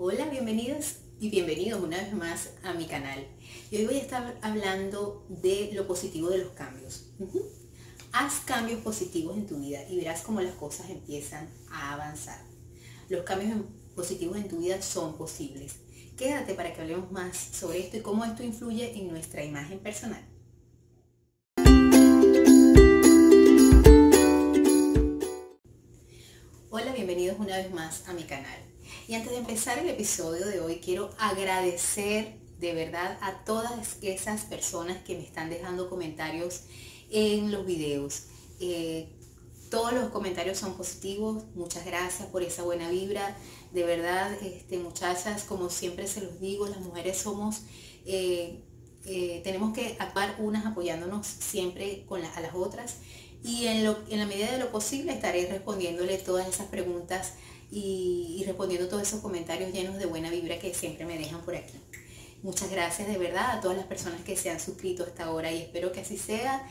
Hola, bienvenidas y bienvenidos una vez más a mi canal. Y hoy voy a estar hablando de lo positivo de los cambios. Haz cambios positivos en tu vida y verás cómo las cosas empiezan a avanzar. Los cambios positivos en tu vida son posibles. Quédate para que hablemos más sobre esto y cómo esto influye en nuestra imagen personal. Hola, bienvenidos una vez más a mi canal. Y antes de empezar el episodio de hoy, quiero agradecer de verdad a todas esas personas que me están dejando comentarios en los videos. Todos los comentarios son positivos. Muchas gracias por esa buena vibra. De verdad, muchachas, como siempre se los digo, las mujeres somos, tenemos que actuar unas apoyándonos siempre a las otras. Y en la medida de lo posible estaré respondiéndole todas esas preguntas y respondiendo todos esos comentarios llenos de buena vibra que siempre me dejan por aquí. Muchas gracias de verdad a todas las personas que se han suscrito hasta ahora y espero que así sea.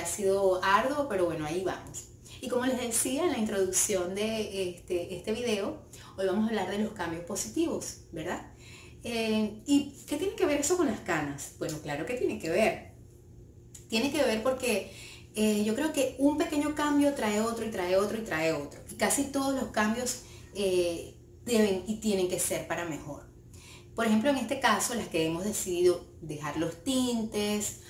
Ha sido arduo, pero bueno, ahí vamos. Y como les decía en la introducción de este video, hoy vamos a hablar de los cambios positivos, ¿verdad? ¿Y qué tiene que ver eso con las canas? Bueno, claro que tiene que ver. Tiene que ver porque yo creo que un pequeño cambio trae otro y trae otro y trae otro. Y casi todos los cambios deben y tienen que ser para mejor. Por ejemplo, en este caso, las que hemos decidido dejar los tintes,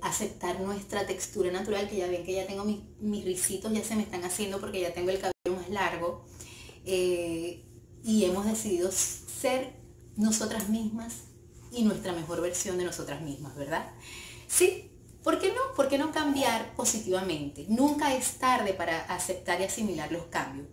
aceptar nuestra textura natural, que ya ven que ya tengo mis risitos, ya se me están haciendo porque ya tengo el cabello más largo, y hemos decidido ser nosotras mismas y nuestra mejor versión de nosotras mismas, ¿verdad? Sí, ¿por qué no? ¿Por qué no cambiar positivamente? Nunca es tarde para aceptar y asimilar los cambios.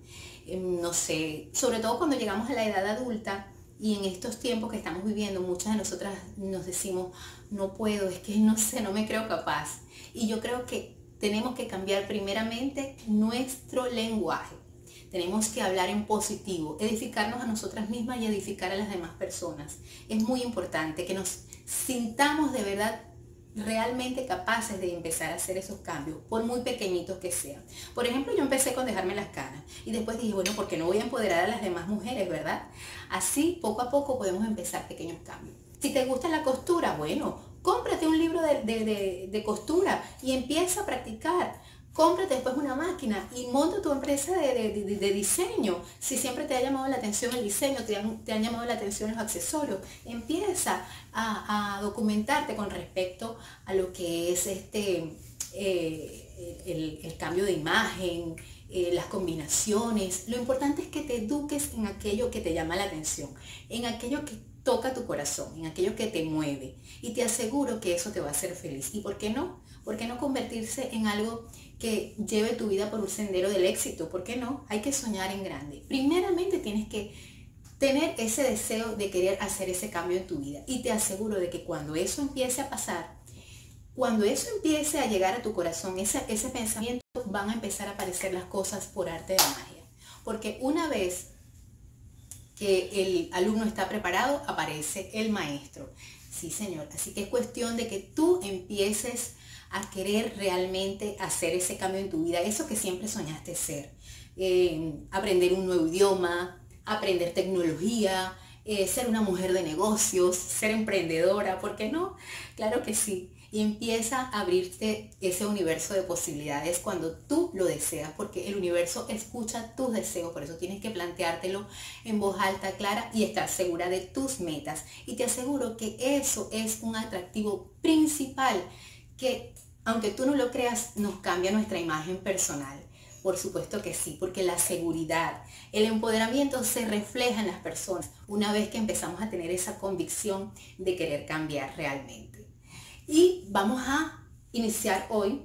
No sé, sobre todo cuando llegamos a la edad adulta y en estos tiempos que estamos viviendo, muchas de nosotras nos decimos, no puedo, es que no sé, no me creo capaz. Y yo creo que tenemos que cambiar primeramente nuestro lenguaje. Tenemos que hablar en positivo, edificarnos a nosotras mismas y edificar a las demás personas. Es muy importante que nos sintamos de verdad realmente capaces de empezar a hacer esos cambios, por muy pequeñitos que sean. Por ejemplo, yo empecé con dejarme las canas y después dije, bueno, ¿por qué no voy a empoderar a las demás mujeres, verdad? Así, poco a poco podemos empezar pequeños cambios. Si te gusta la costura, bueno, cómprate un libro de costura y empieza a practicar. Cómprate después una máquina y monta tu empresa de diseño. Si siempre te ha llamado la atención el diseño, te han llamado la atención los accesorios, empieza a documentarte con respecto a lo que es el cambio de imagen, las combinaciones. Lo importante es que te eduques en aquello que te llama la atención, en aquello que toca tu corazón, en aquello que te mueve. Y te aseguro que eso te va a hacer feliz. ¿Y por qué no? ¿Por qué no convertirse en algo que lleve tu vida por un sendero del éxito? ¿Por qué no? Hay que soñar en grande. Primeramente tienes que tener ese deseo de querer hacer ese cambio en tu vida. Y te aseguro de que cuando eso empiece a pasar, cuando eso empiece a llegar a tu corazón, ese pensamiento, van a empezar a aparecer las cosas por arte de magia. Porque una vez que el alumno está preparado, aparece el maestro. Sí, señor. Así que es cuestión de que tú empieces a querer realmente hacer ese cambio en tu vida, eso que siempre soñaste ser. Aprender un nuevo idioma, aprender tecnología, ser una mujer de negocios, ser emprendedora, ¿por qué no? Claro que sí. Y empieza a abrirte ese universo de posibilidades cuando tú lo deseas, porque el universo escucha tus deseos, por eso tienes que planteártelo en voz alta, clara, y estar segura de tus metas. Y te aseguro que eso es un atractivo principal que, aunque tú no lo creas, nos cambia nuestra imagen personal. Por supuesto que sí, porque la seguridad, el empoderamiento se refleja en las personas una vez que empezamos a tener esa convicción de querer cambiar realmente. Y vamos a iniciar hoy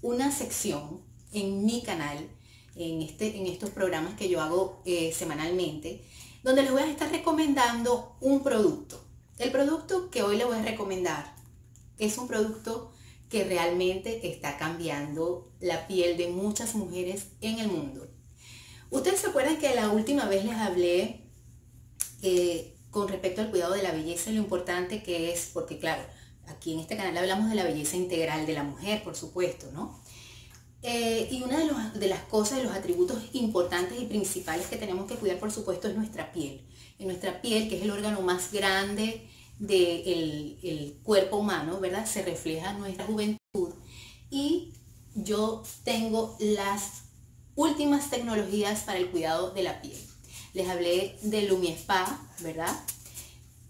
una sección en mi canal, en estos programas que yo hago semanalmente, donde les voy a estar recomendando un producto. El producto que hoy les voy a recomendar es un producto que realmente está cambiando la piel de muchas mujeres en el mundo. Ustedes se acuerdan que la última vez les hablé con respecto al cuidado de la belleza y lo importante que es, porque claro, aquí en este canal hablamos de la belleza integral de la mujer, por supuesto, ¿no? Y una de las cosas, de los atributos importantes y principales que tenemos que cuidar, por supuesto, es nuestra piel. En nuestra piel, que es el órgano más grande del cuerpo humano, ¿verdad? Se refleja nuestra juventud. Y yo tengo las últimas tecnologías para el cuidado de la piel. Les hablé de LumiSpa, ¿verdad?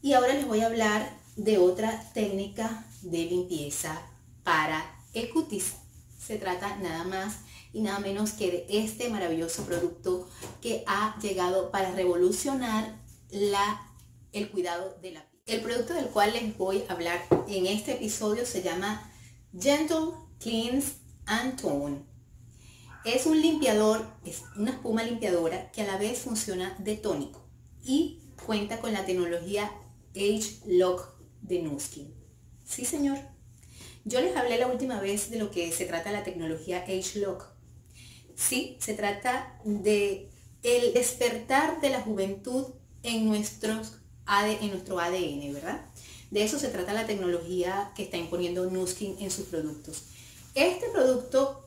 Y ahora les voy a hablar de otra técnica de limpieza para el cutis. Se trata nada más y nada menos que de este maravilloso producto que ha llegado para revolucionar el cuidado de la piel. El producto del cual les voy a hablar en este episodio se llama Gentle Cleanse and Tone. Es un limpiador, es una espuma limpiadora que a la vez funciona de tónico y cuenta con la tecnología Age Lock de Nu Skin. Sí, señor. Yo les hablé la última vez de lo que se trata la tecnología Age Lock. Sí, se trata de el despertar de la juventud en nuestro ADN, ¿verdad? De eso se trata la tecnología que está imponiendo Nu Skin en sus productos. Este producto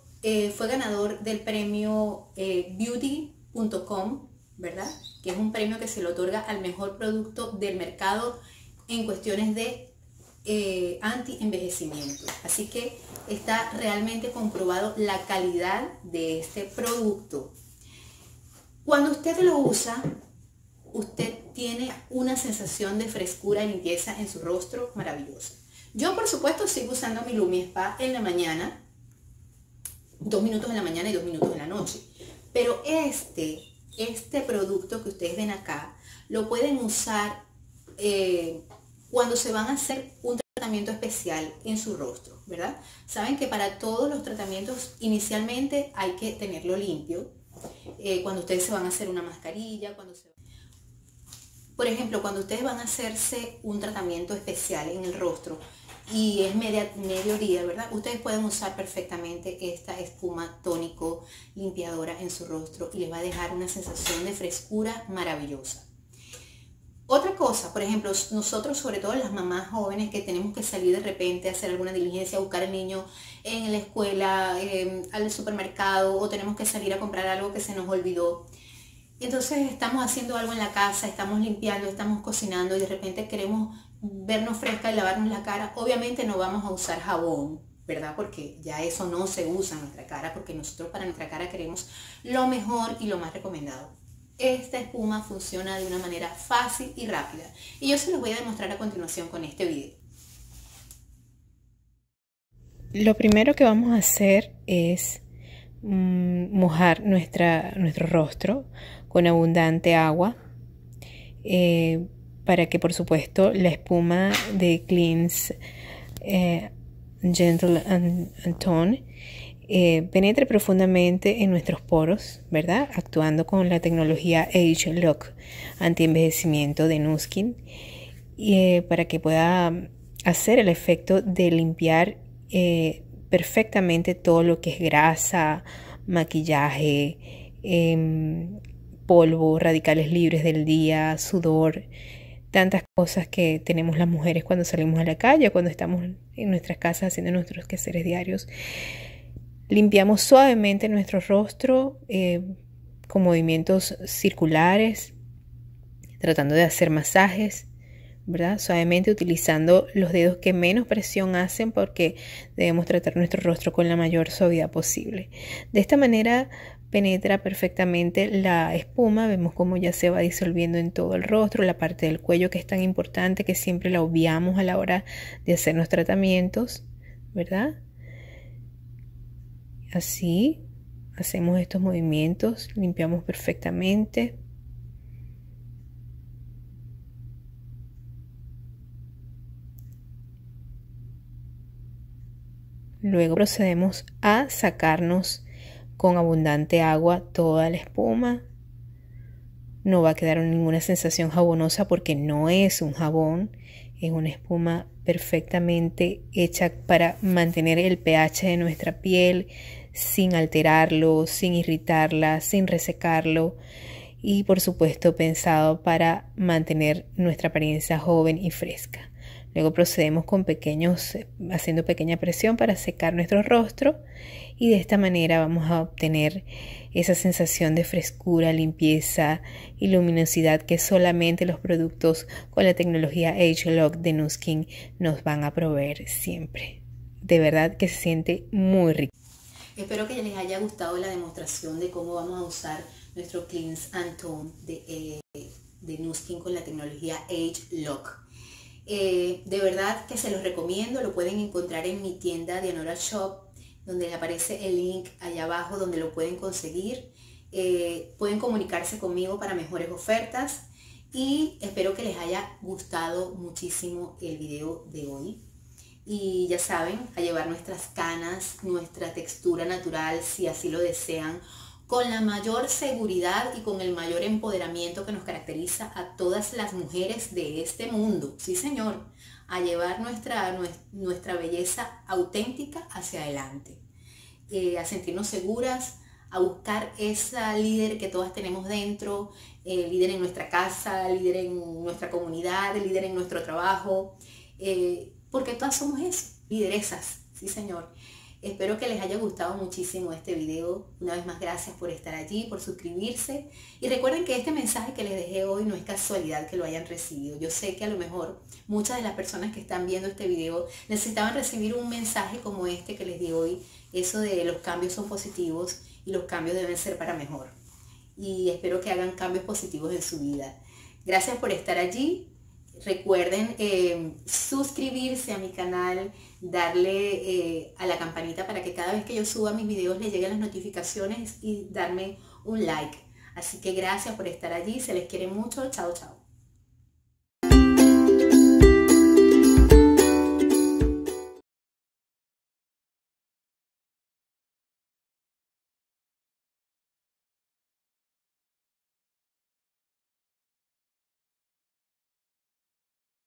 fue ganador del premio beauty.com, ¿verdad? Que es un premio que se le otorga al mejor producto del mercado en cuestiones de anti-envejecimiento. Así que está realmente comprobado la calidad de este producto. Cuando usted lo usa, usted tiene una sensación de frescura y limpieza en su rostro maravillosa. Yo, por supuesto, sigo usando mi LumiSpa en la mañana, 2 minutos en la mañana y 2 minutos en la noche. Pero este producto que ustedes ven acá lo pueden usar cuando se van a hacer un tratamiento especial en su rostro, ¿verdad? Saben que para todos los tratamientos inicialmente hay que tenerlo limpio. Cuando ustedes se van a hacer una mascarilla, por ejemplo, cuando ustedes van a hacerse un tratamiento especial en el rostro y es mediodía, ¿verdad? Ustedes pueden usar perfectamente esta espuma tónico limpiadora en su rostro y les va a dejar una sensación de frescura maravillosa. Otra cosa, por ejemplo, nosotros, sobre todo las mamás jóvenes que tenemos que salir de repente a hacer alguna diligencia, a buscar al niño en la escuela, al supermercado, o tenemos que salir a comprar algo que se nos olvidó. Entonces estamos haciendo algo en la casa, estamos limpiando, estamos cocinando y de repente queremos vernos fresca y lavarnos la cara. Obviamente no vamos a usar jabón, ¿verdad? Porque ya eso no se usa en nuestra cara, porque nosotros para nuestra cara queremos lo mejor y lo más recomendado. Esta espuma funciona de una manera fácil y rápida y yo se los voy a demostrar a continuación con este video. Lo primero que vamos a hacer es mojar nuestro rostro con abundante agua para que, por supuesto, la espuma de Cleanse Gentle and Tone penetra profundamente en nuestros poros, ¿verdad? Actuando con la tecnología Age Lock anti-envejecimiento de Nu Skin para que pueda hacer el efecto de limpiar perfectamente todo lo que es grasa, maquillaje, polvo, radicales libres del día, sudor, tantas cosas que tenemos las mujeres cuando salimos a la calle, cuando estamos en nuestras casas haciendo nuestros quehaceres diarios. Limpiamos suavemente nuestro rostro con movimientos circulares, tratando de hacer masajes, ¿verdad? Suavemente, utilizando los dedos que menos presión hacen, porque debemos tratar nuestro rostro con la mayor suavidad posible. De esta manera penetra perfectamente la espuma, vemos cómo ya se va disolviendo en todo el rostro, la parte del cuello que es tan importante que siempre la obviamos a la hora de hacer los tratamientos, ¿verdad? Así hacemos estos movimientos, limpiamos perfectamente. Luego procedemos a sacarnos con abundante agua toda la espuma. No va a quedar ninguna sensación jabonosa porque no es un jabón, es una espuma perfectamente hecha para mantener el pH de nuestra piel, sin alterarlo, sin irritarla, sin resecarlo y, por supuesto, pensado para mantener nuestra apariencia joven y fresca. Luego procedemos con haciendo pequeña presión para secar nuestro rostro, y de esta manera vamos a obtener esa sensación de frescura, limpieza y luminosidad que solamente los productos con la tecnología Age Lock de Nu Skin nos van a proveer siempre. De verdad que se siente muy rico. Espero que les haya gustado la demostración de cómo vamos a usar nuestro Cleanse and Tone de Nu Skin con la tecnología Age Lock. De verdad que se los recomiendo, lo pueden encontrar en mi tienda Dianora Shop, donde les aparece el link allá abajo donde lo pueden conseguir. Pueden comunicarse conmigo para mejores ofertas, y espero que les haya gustado muchísimo el video de hoy. Y ya saben, a llevar nuestras canas, nuestra textura natural, si así lo desean, con la mayor seguridad y con el mayor empoderamiento que nos caracteriza a todas las mujeres de este mundo. Sí, señor, a llevar nuestra belleza auténtica hacia adelante, a sentirnos seguras, a buscar esa líder que todas tenemos dentro, líder en nuestra casa, líder en nuestra comunidad, líder en nuestro trabajo, porque todas somos eso, lideresas, sí señor. Espero que les haya gustado muchísimo este video. Una vez más, gracias por estar allí, por suscribirse. Y recuerden que este mensaje que les dejé hoy no es casualidad que lo hayan recibido. Yo sé que a lo mejor muchas de las personas que están viendo este video necesitaban recibir un mensaje como este que les di hoy. Eso de los cambios son positivos y los cambios deben ser para mejor. Y espero que hagan cambios positivos en su vida. Gracias por estar allí. Recuerden suscribirse a mi canal, darle a la campanita para que cada vez que yo suba mis videos les lleguen las notificaciones, y darme un like. Así que gracias por estar allí, se les quiere mucho, chao chao.